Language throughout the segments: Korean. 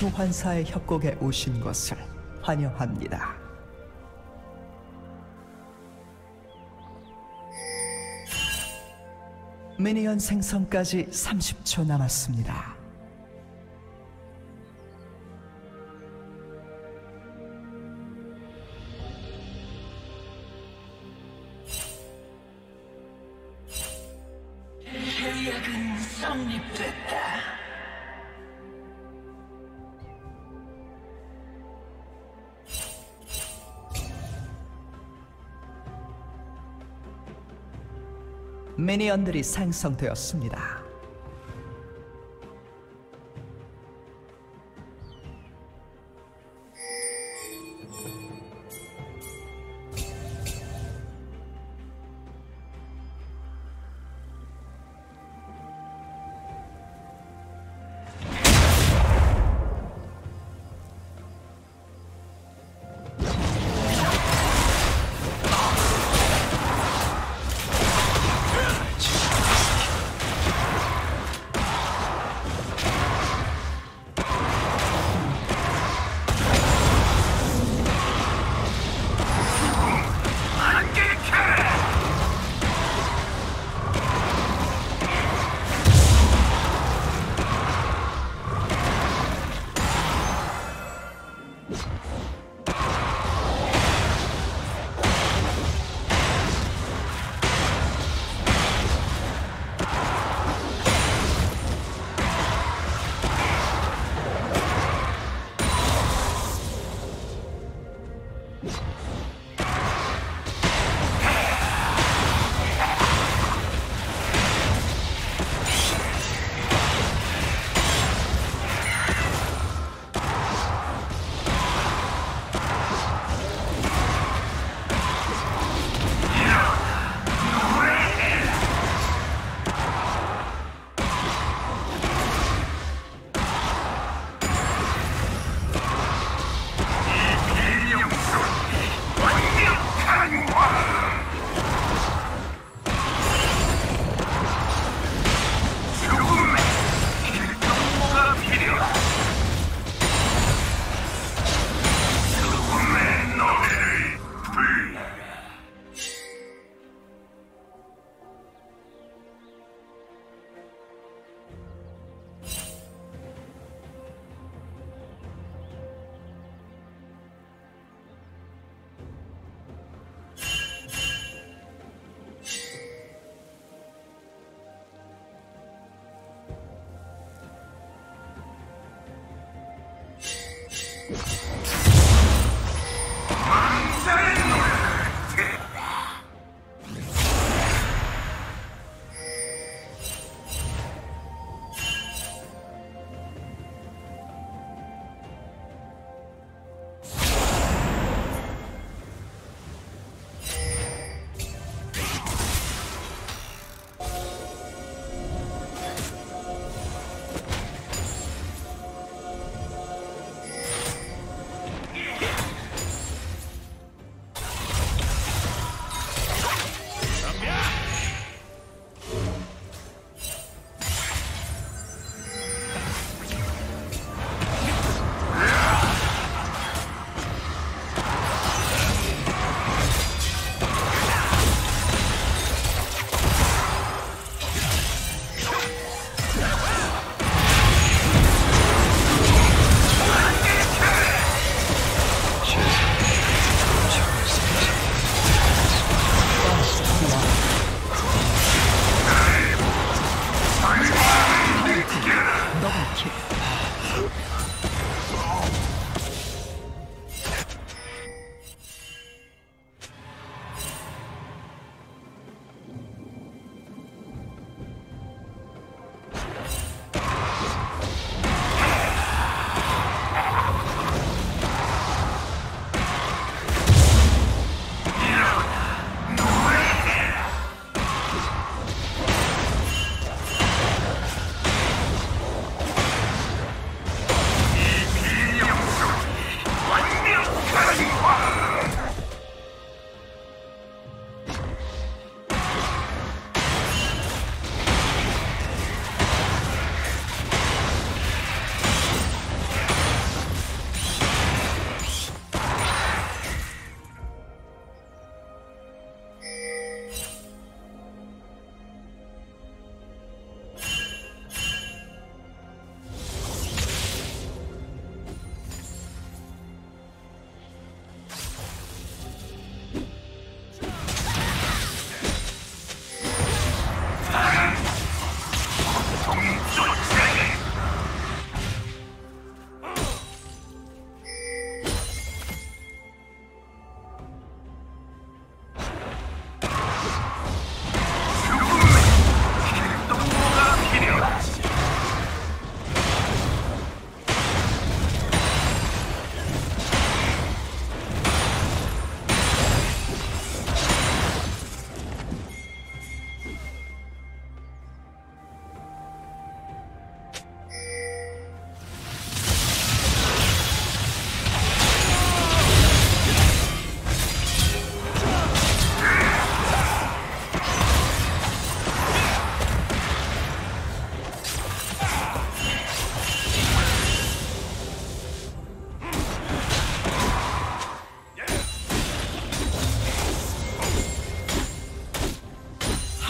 소환사의 협곡에 오신 것을 환영합니다. 미니언 생성까지 30초 남았습니다. 계약은 성립됐다. 미니언들이 생성되었습니다.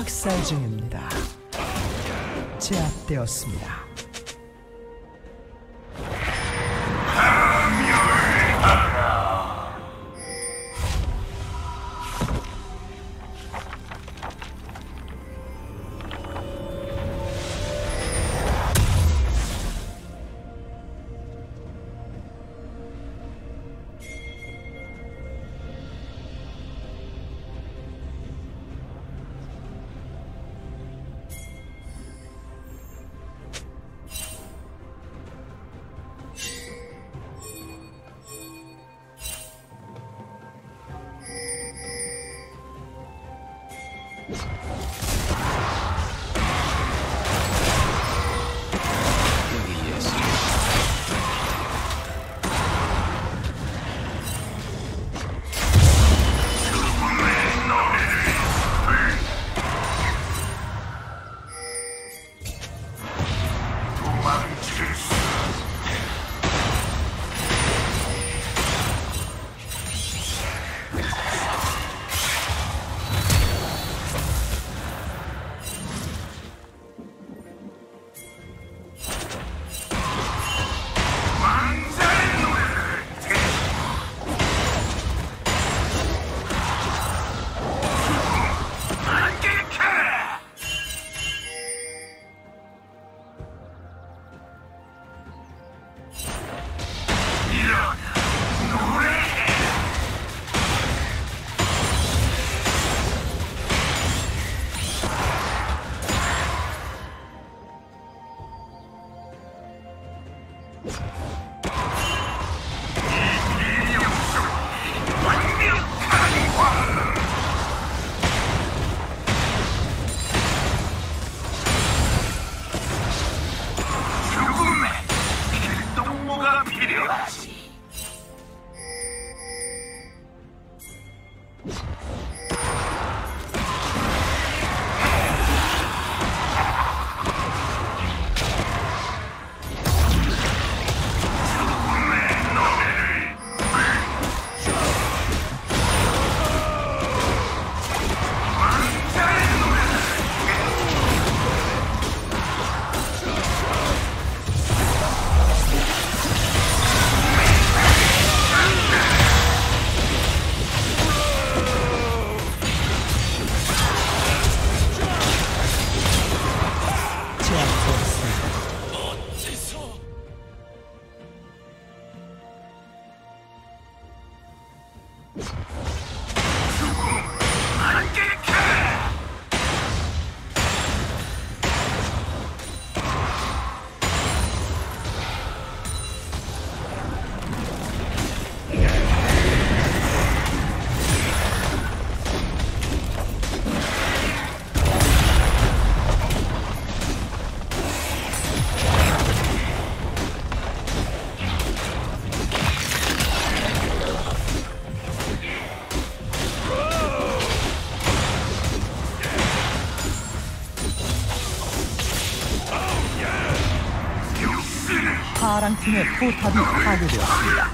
학살 중입니다. 제압되었습니다. 파랑팀의 포탑이 파괴되었습니다.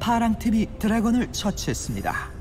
파랑팀이 드래곤을 처치했습니다.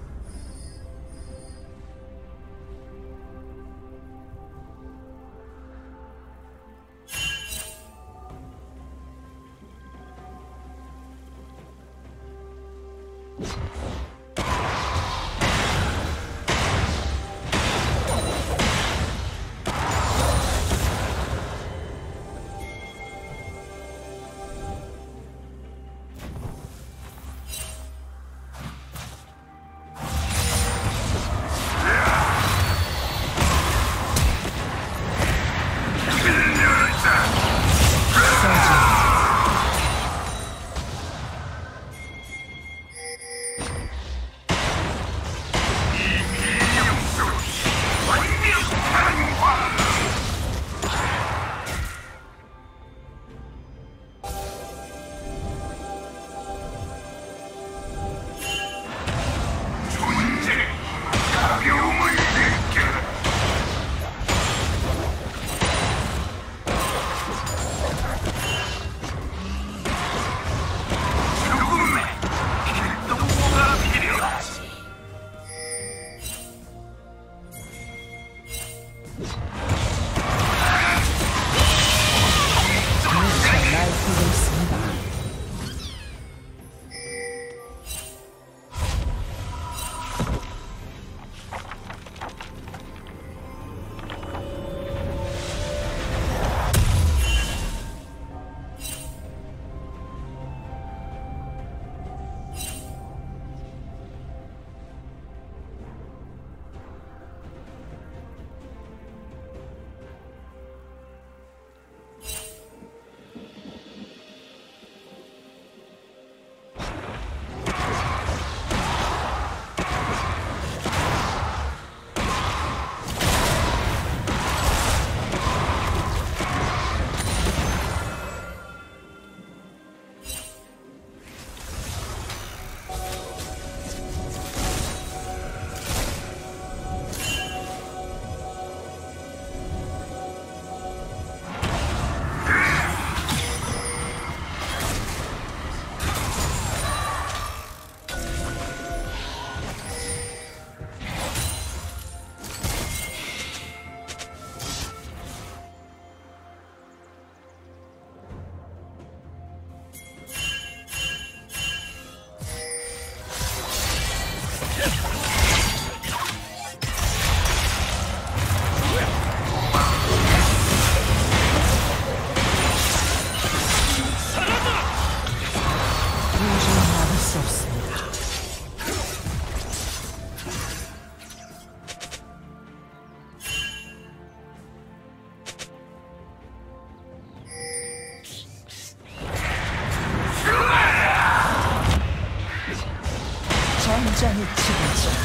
확장이 치솟죠.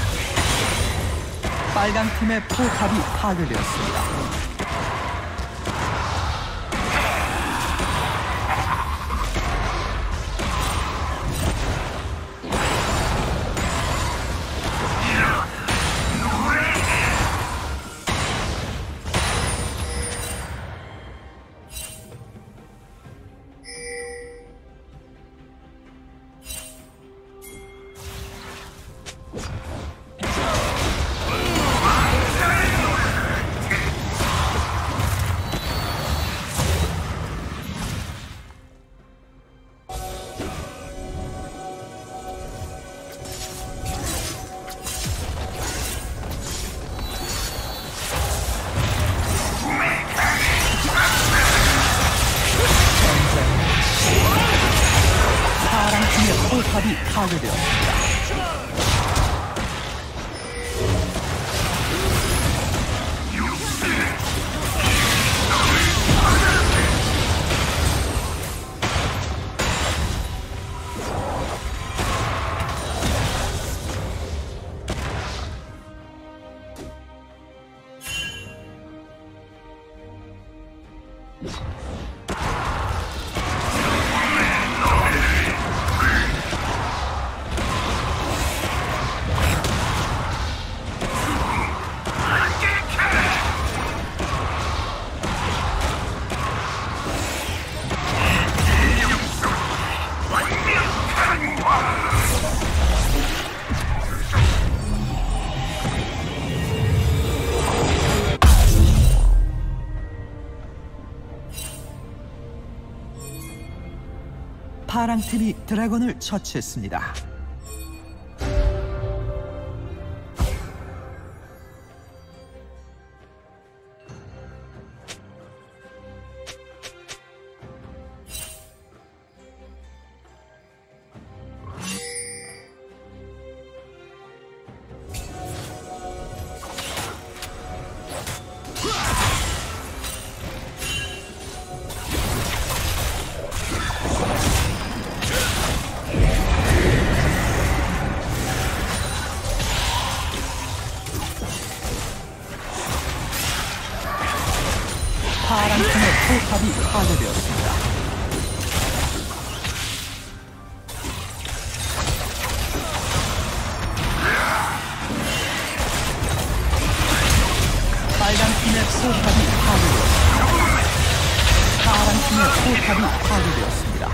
빨간 팀의 포탑이 파괴되었습니다. 파랑팀이 드래곤을 처치했습니다. 파괴되었습니다.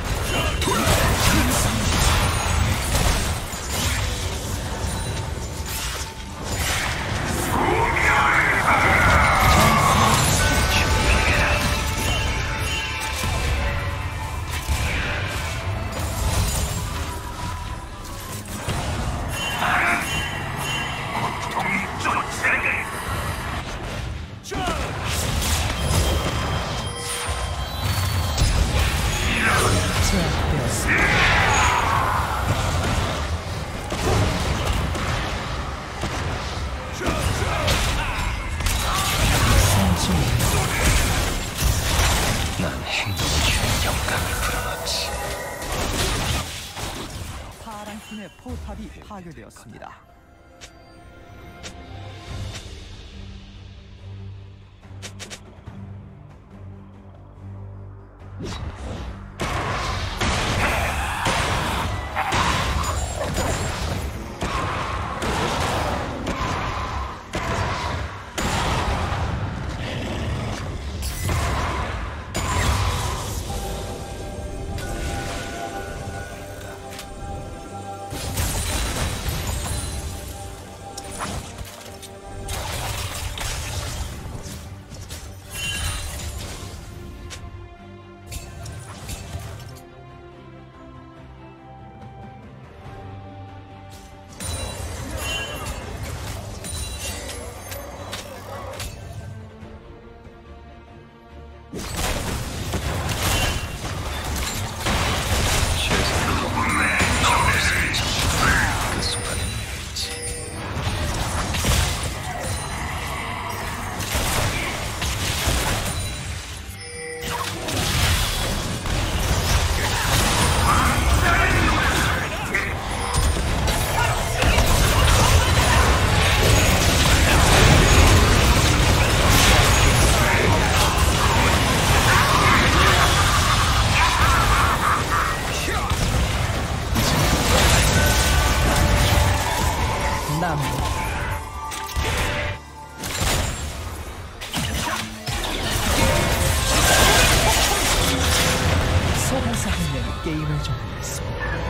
소환사 한 명이 게임을 정리했습니다.